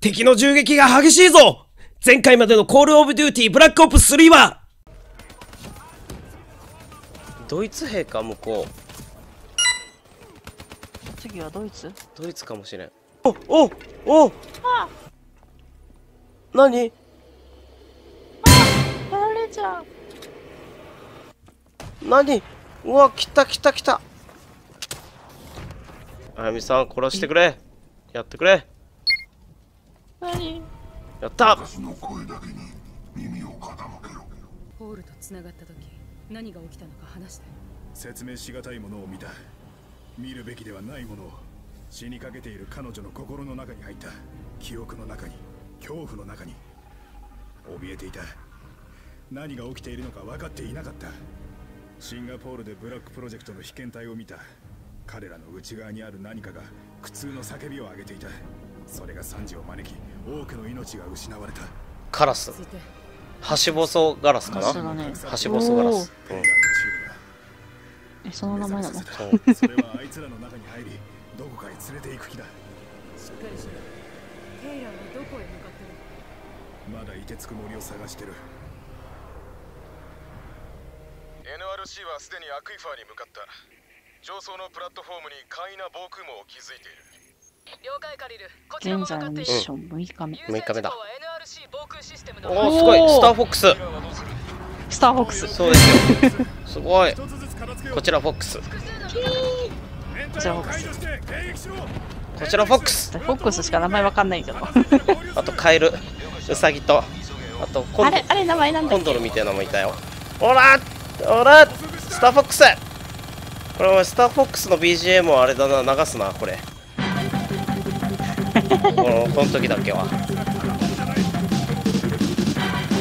敵の銃撃が激しいぞ。前回までのコールオブデューティーブラックオプス3はドイツ兵か。向こう次はドイツ？ドイツかもしれん。おおお何？バレちゃう。何？うわ来た来た来た。あやみさん殺してくれ。やってくれ。何？やった。私の声だけに耳を傾けろ。ホールと繋がった時何が起きたのか話して。説明しがたいものを見た。見るべきではないものを。死にかけている彼女の心の中に入った。記憶の中に、恐怖の中に怯えていた。何が起きているのか分かっていなかった。シンガポールでブラックプロジェクトの被験体を見た。彼らの内側にある何かが苦痛の叫びを上げていた。それが惨事を招き、多くの命が失われた。カラス、ハシボソガラスかな、ね、ハシボソガラス、うん、その名前なの。それはあいつらの中に入り、どこかへ連れて行く気だ。しっかりしろ。テイラーはどこへ向かってる？まだ凍てつく森を探してる。 NRC はすでにアクイファーに向かった。上層のプラットフォームに簡易な防空網を築いている。現在のミッション6日目。6日目だ。おおすごい。スターフォックス。スターフォックス。そうですよ。すごい。こちらフォックス。こちらフォックス。こちらフォックス。フォックスしか名前わかんないけど。あとカエル、ウサギと、あとコンドル。あれ名前なんだっけ？コンドルみたいなのもいたよ。おらおらスターフォックス。これスターフォックスの BGM をあれだな、流すなこれ。この時だけは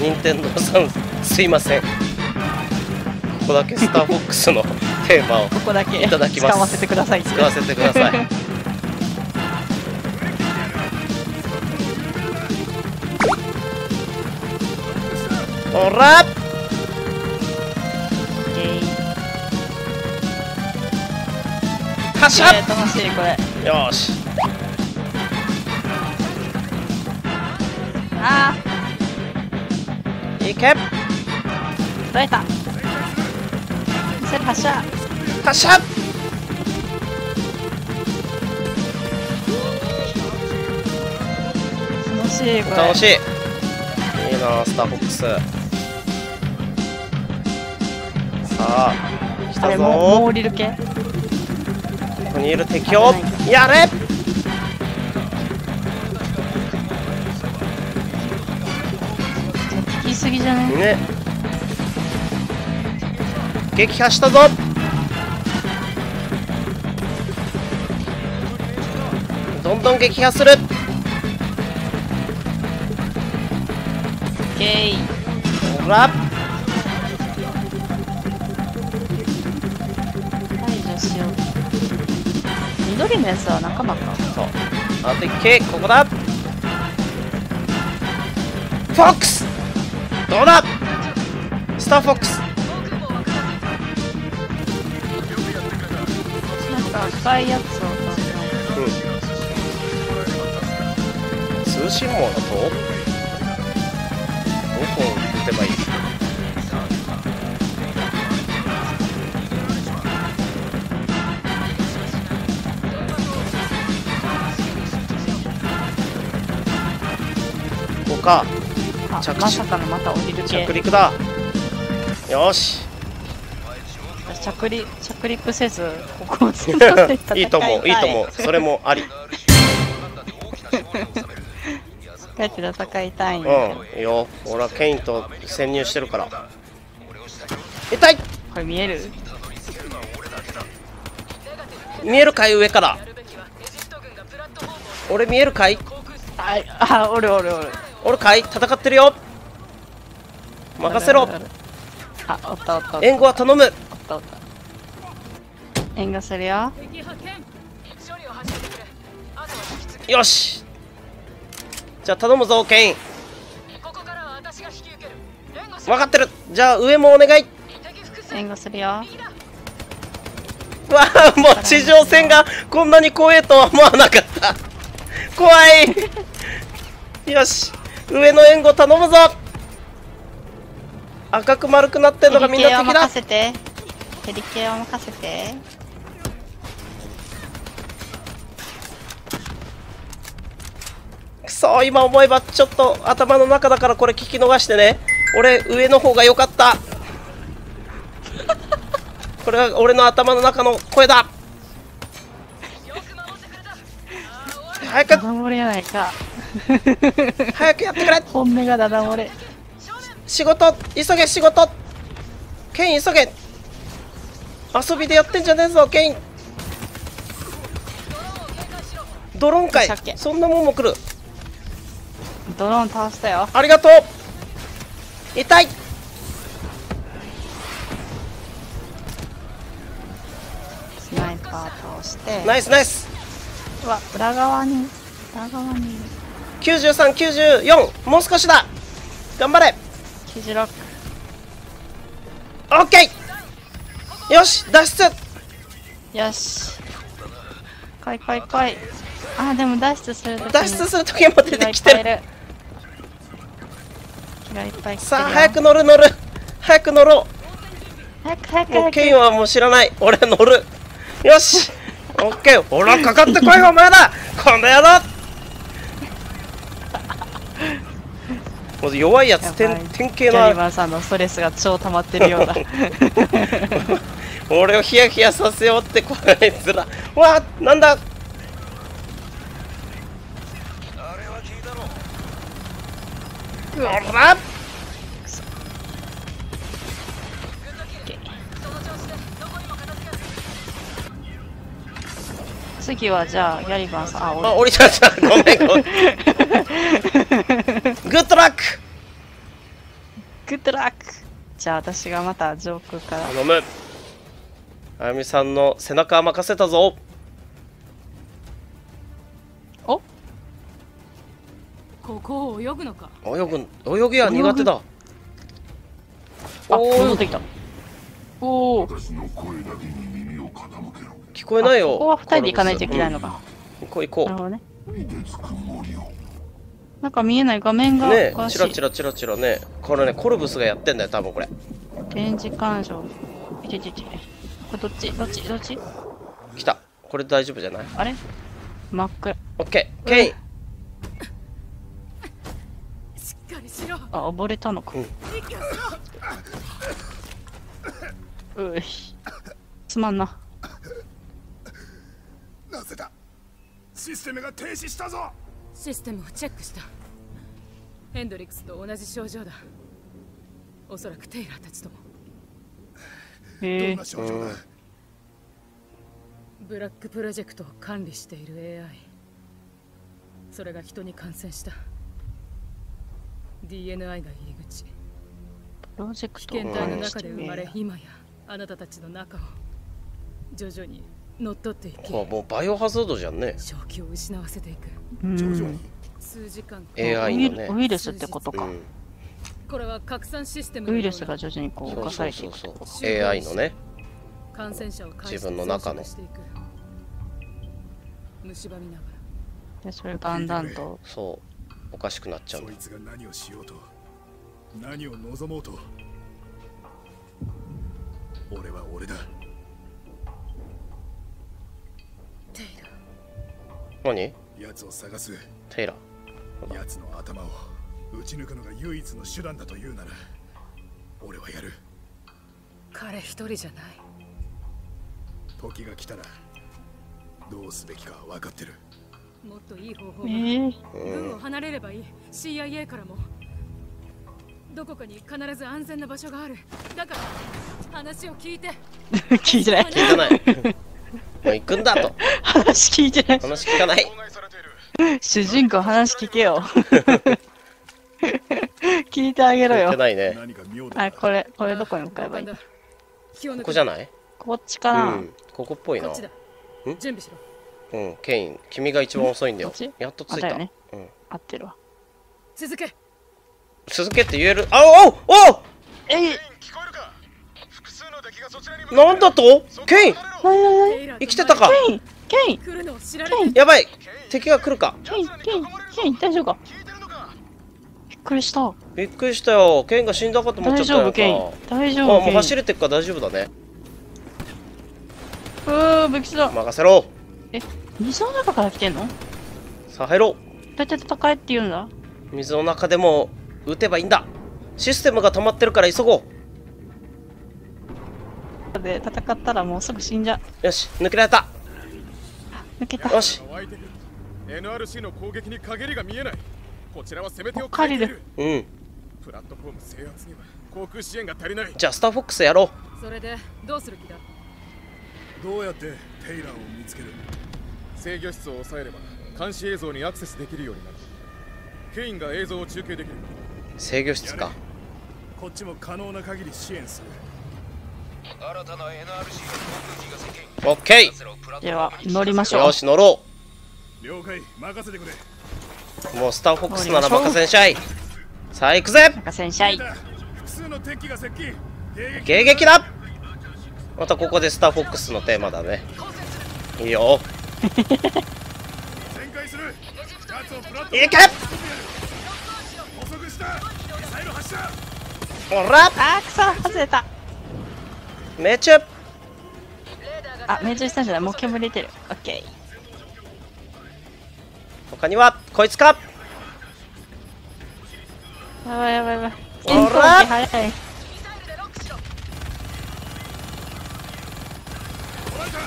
任天堂さんすいません。ここだけスターフォックスのテーマをいただきます。使わせてください。使わせてください。おらっはしゃっ。楽しいこれ。よし。いけ。取れた。発射。発射。楽しいこれ。楽しい。いいなスターフォックス。さあ来たぞ。あれもう降りる系。ここにいる敵をやれ。すぎじゃない？ね。撃破したぞ。どんどん撃破する。ゲイ。ほら。排除しよう。緑のやつは仲間か。そう。あと1機ここだ。フォックス。どうだ？スターフォックス。なんか赤いやつを通信網だとどこを打てばいい？ここか。まさかのまた降りる系。着陸だ。よし。着陸せずここをずっといいと思う。いいと思う。それもあり。帰って戦いたいんだ。うん。よ。俺はケインと潜入してるから。痛い。これ見える？見えるかい上から。俺見えるかい？あ、おる。おるかい。戦ってるよ。任せろ。あ、おったおった。援護は頼む。おった。援護するよ。よし。じゃあ頼むぞ、ケイン。分かってる。じゃあ上もお願い。援護するよ。わあ、もう地上戦がこんなに怖えとは思わなかった。怖い。よし、上の援護頼むぞ。赤く丸くなってんのがみんな敵だ。任せて、ヘリ系を任せて。くそ、今思えばちょっと頭の中だからこれ聞き逃してね。俺上の方が良かったこれは俺の頭の中の声だ。早くダダ漏れやないか早くやってくれ。本音がダダ漏れ。仕事急げ、仕事ケイン急げ。遊びでやってんじゃねえぞケイン。ドローンかい。そんなもんも来る。ドローン倒したよ、ありがとう。痛い。スナイパー倒して、ナイスナイス。うわ、裏側に、裏側に9394、もう少しだ、頑張れ。96、オッケー。よし脱出、よし来い来い来い。あ、でも脱出する時、脱出する時も出てきてる。さあ早く乗る乗る、早く乗ろう。早く早く早く。ケインはもう知らない、俺乗る。よしオッケー。ほらかかってこいお前だこの野郎もう弱いやつ、典型なギャリバンさんのストレスが超溜まってるようだ俺をヒヤヒヤさせようってこいつら。わあ、なんだうわっ、次はじゃあギャリバンさん、あ、降りちゃった、ごめんごめんグッドラックグッドラック。じゃあ私がまた上空から。頼む、あやみさんの背中任せたぞ。お、ここを泳ぐのか。泳ぐや苦手だ。あ、戻ってきた。おお、聞こえないよ。ここは二人で行かないといけないのか。行こう行こう。なるほどね。なんか見えない画面がね、チラチラチラチラね。これね、コルブスがやってんだよ多分これ。展示鑑賞。いててて。これどっちどっちどっち。来た。これ大丈夫じゃない？あれ？真っ暗。オッケー。ケイン。しっかりしろ。あ、溺れたのか。うい。つまんな。なぜだ。システムが停止したぞ。システムをチェックした。ヘンドリックスと同じ症状だ。おそらくテイラーたちとも。どんな症状だ。ブラックプロジェクトを管理している AI、 それが人に感染した。 DNI が入り口。プロジェクト危険体の中で生まれ、今やあなたたちの中を徐々に乗っ取っていく。もうバイオハザードじゃんね。正気を失わせていく。徐々に。数時間。AI のね。ウイルスってことか。これは拡散システム。ウイルスが徐々にこう侵されていく。AI のね。感染者を自分の中の。虫歯見ながら。でそれだんだんとそうおかしくなっちゃう。そいつが何をしようと、何を望もうと、俺は俺だ。何？奴を探す。テイラー。奴の頭を撃ち抜くのが唯一の手段だというなら、俺はやる。彼一人じゃない。時が来たらどうすべきか分かってる。もっといい方法が。軍を離れればいい。CIA からも。どこかに必ず安全な場所がある。だから話を聞いて。聞いてない。聞いてない。もう行くんだと話聞いてない、話聞かない。主人公話聞けよ聞いてあげろよ。聞いてないね。あ、これどこに向かえばいい。ここじゃない？こっちかな、うん、ここっぽいな。準備しろ。うん、ケイン君が一番遅いんだよ。やっと着いた。うん、合ってるわ。続け続けって言える。あ、おおお、えい、なんだと。ケイン生きてたか。ケインやばい、敵が来るか。ケイン大丈夫か。くりした。びっくりしたよ。ケンが死んだかと思っちゃったよ。大丈夫、ケン。大丈夫。もう走れてっから大丈夫だね。武器だ。任せろ。え、水の中から来てんの？さあ入ろう。どうやって戦えって言うんだ？水の中でも撃てばいいんだ。システムが溜まってるから急ごう。で戦ったらもうすぐ死んじゃう。よし、抜けられた。抜けた。よし。NRC の攻撃に陰りが見えない。こちらは攻め手を借りる。うん。プラットフォーム制圧には航空支援が足りない。じゃあスターフォックスやろう。それでどうする気だ。どうやってテイラーを見つける。制御室を抑えれば監視映像にアクセスできるようになる。ケインが映像を中継できる。制御室か。こっちも可能な限り支援する。新たな NRC の航空機が接近。オッケー。では乗りましょう。よし乗ろう。了解、任せてくれ。もうスターフォックスなら任せんしゃい。さあ行くぜ。任せんしゃい。複数の敵が接近。迎撃だ。またここでスターフォックスのテーマだね。いいよ。いけ。ほら。あ、くそ、外れた。命中。あ、命中したんじゃない、もう煙出てる。オッケー。他には、こいつか。やばいやばいやばい。ほら。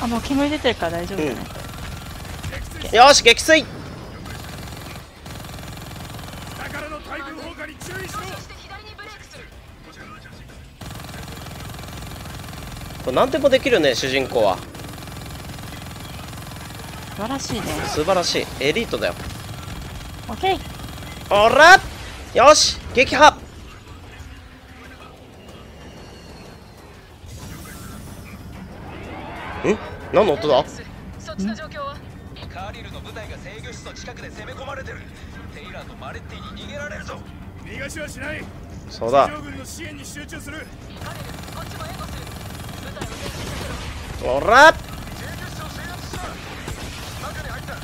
あ、もう煙出てるから大丈夫だね。うん、よし、撃墜。これ何でもできるね、主人公は。素晴らしいね。素晴らしい、エリートだよ。オッケー。おら、よし、撃破。ん？何の音だ？そっちの状況は？カーリルの部隊が制御室の近くで攻め込まれてる。テイラーとマレッティに逃げられるぞ。逃がしはしない。そうだ。将軍の支援に集中する。カーリル、こっちも援護する。部隊を制御する。おら。制御室を制圧した。中に入った。す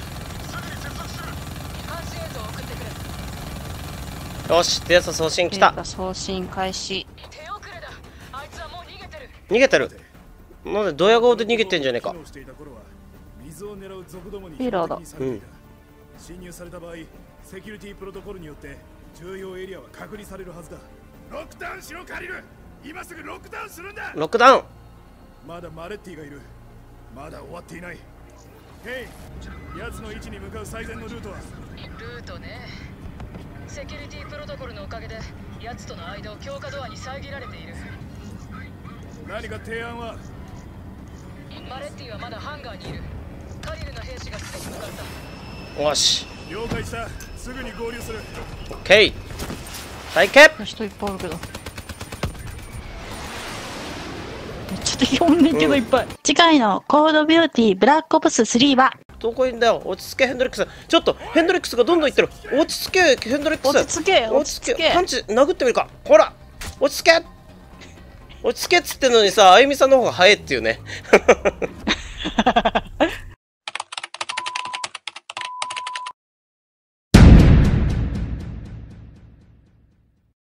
ぐに接続する。監視映像を送ってくれ。よし、データ送信来た。データ送信開始。手遅れだ。あいつはもう逃げてる。逃げてる。なんでドヤ顔で逃げてんじゃねえか。ヒーローだ。うん。侵入された場合、セキュリティプロトコルによって重要エリアは隔離されるはずだ。ロックダウンしろ、カリル。今すぐロックダウンするんだ。ロックダウン。まだマレッティがいる。まだ終わっていない。ヘイ、奴の位置に向かう最善のルートは。ルートね。セキュリティプロトコルのおかげで奴との間を強化ドアに遮られている。何か提案は。マレッティはまだハンガーにいる。カリルの兵士がすでに向かった。よし。了解した。すぐに合流する。オッケー。対決。人いっぱいあるけど。めっちゃ敵おんねんけどいっぱい。うん、次回のコードビューティーブラックオプス3は。どこいんだよ。落ち着けヘンドリックス。ちょっとヘンドリックスがどんどんいってる。落ち着けヘンドリックス。落ち着け。落ち着け。パンチ殴ってみるか。ほら。落ち着け。落ち着けっつってんのにさ、あゆみさんの方が早いっていうね。